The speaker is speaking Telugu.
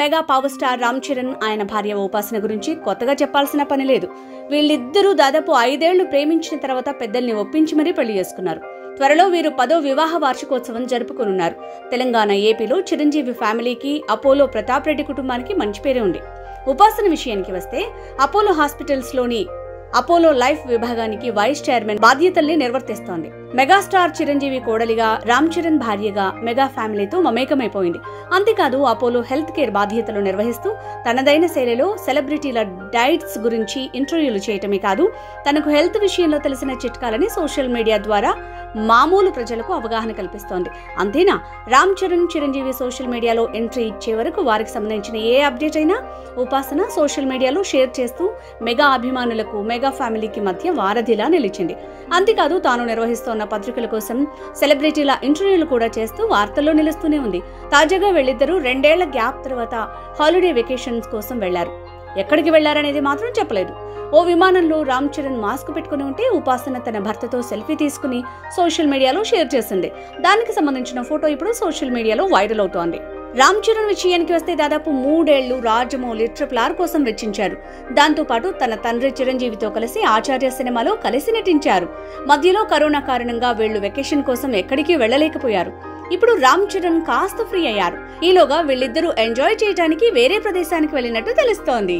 Mega power star Ram Charan ఆయన భార్య ఉపాసన గురించి కొత్తగా చెప్పాల్సిన పని లేదు. వీళ్ళిద్దరూ దాదాపు 5 ఏళ్లు ప్రేమించిన తర్వాత పెద్దల్ని ఒప్పించి మరీ పెళ్లి చేసుకున్నారు. త్వరలో వీరు 10వ వివాహ వార్షికోత్సవం జరుపుకోనున్నారు. తెలంగాణ ఏపీలో చిరంజీవి ఫ్యామిలీకి అపోలో ప్రతాపరెడ్డి కుటుంబానికి మంచి పేరే ఉంది. ఉపాసన విషయానికి వస్తే అపోలో హాస్పిటల్స్ లోని అపోలో లైఫ్ విభాగానికి వైస్ చైర్మన్ బాధ్యతల్ని నిర్వర్తిస్తోంది. మెగాస్టార్ చిరంజీవి కోడలిగా, రామ్ చరణ్ భార్యగా మెగా ఫ్యామిలీతో మమేకమైపోయింది. అంతేకాదు అపోలో హెల్త్ కేర్ బాధ్యతలు నిర్వహిస్తూ తనదైన శైలిలో సెలబ్రిటీల డైట్స్ గురించి ఇంటర్వ్యూలు చేయటమే కాదు, తనకు హెల్త్ విషయంలో తెలిసిన చిట్కాలని సోషల్ మీడియా ద్వారా మామూలు ప్రజలకు అవగాహన కల్పిస్తోంది. అంతేనా, రామ్ చరణ్ చిరంజీవి సోషల్ మీడియాలో ఎంట్రీ ఇచ్చే వరకు వారికి సంబంధించిన ఏ అప్డేట్ అయినా ఉపాసన సోషల్ మీడియాలో షేర్ చేస్తూ మెగా అభిమానులకు, మెగా ఫ్యామిలీకి మధ్య వారధిలా నిలిచింది. అంతేకాదు తాను నిర్వహిస్తోన్న పత్రికల కోసం సెలబ్రిటీల ఇంటర్వ్యూలు కూడా చేస్తూ వార్తల్లో నిలుస్తూనే ఉంది. తాజాగా వెళ్ళిద్దరూ 2 ఏళ్ల గ్యాప్ తర్వాత హాలిడే వెకేషన్స్ కోసం వెళ్లారు. ఎక్కడికి వెళ్లారనేది మాత్రం చెప్పలేదు. ఓ విమానంలో రామ్ చరణ్ మాస్క్ పెట్టుకుని ఉంటే ఉపాసన తన భర్తతో సెల్ఫీ తీసుకుని సోషల్ మీడియాలో షేర్ చేసింది. దానికి సంబంధించిన ఫోటో ఇప్పుడు సోషల్ మీడియాలో వైరల్ అవుతోంది. రామ్ చరణ్ విషయానికి వస్తే దాదాపు 3 ఏళ్లు రాజమౌళి ట్రిపుల్ R కోసం వెచ్చించారు. దాంతోపాటు తన తండ్రి చిరంజీవితో కలిసి ఆచార్య సినిమాలో కలిసి నటించారు. మధ్యలో కరోనా కారణంగా వీళ్లు వెకేషన్ కోసం ఎక్కడికి వెళ్లలేకపోయారు. ఇప్పుడు రామ్ చరణ్ కాస్త ఫ్రీ అయ్యారు. ఈలోగా వీళ్ళిద్దరూ ఎంజాయ్ చేయడానికి వేరే ప్రదేశానికి వెళ్ళినట్టు తెలుస్తోంది.